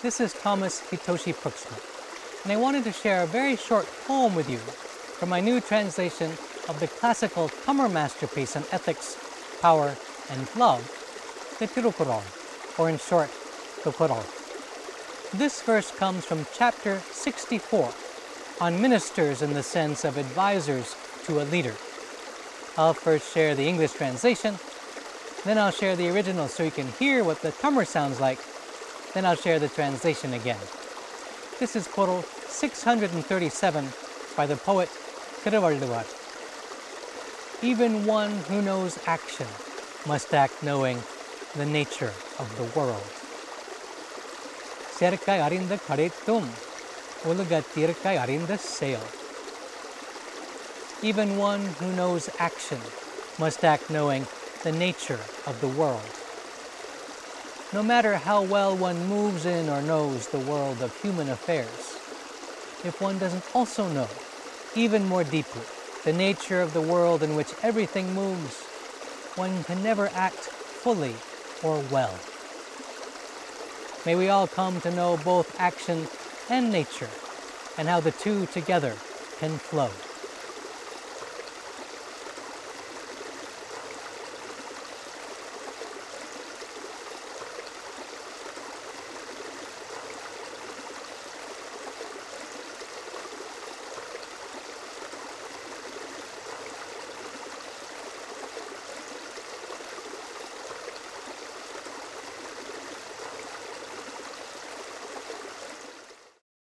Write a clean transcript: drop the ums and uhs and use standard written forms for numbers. This is Thomas Hitoshi Brooksman, and I wanted to share a very short poem with you from my new translation of the classical Tummer masterpiece on ethics, power, and love, the Tirukkural, or in short, the Quoral. This verse comes from chapter 64 on ministers in the sense of advisors to a leader. I'll first share the English translation, then I'll share the original so you can hear what the Tummer sounds like, then I'll share the translation again. This is Quoral 637 by the poet Kiravalluwar. Even one who knows action must act knowing the nature of the world. Serkai arinda kadetum, ulagatirkai arinda sail. Even one who knows action must act knowing the nature of the world. No matter how well one moves in or knows the world of human affairs, if one doesn't also know, even more deeply, the nature of the world in which everything moves, one can never act fully or well. May we all come to know both action and nature, and how the two together can flow.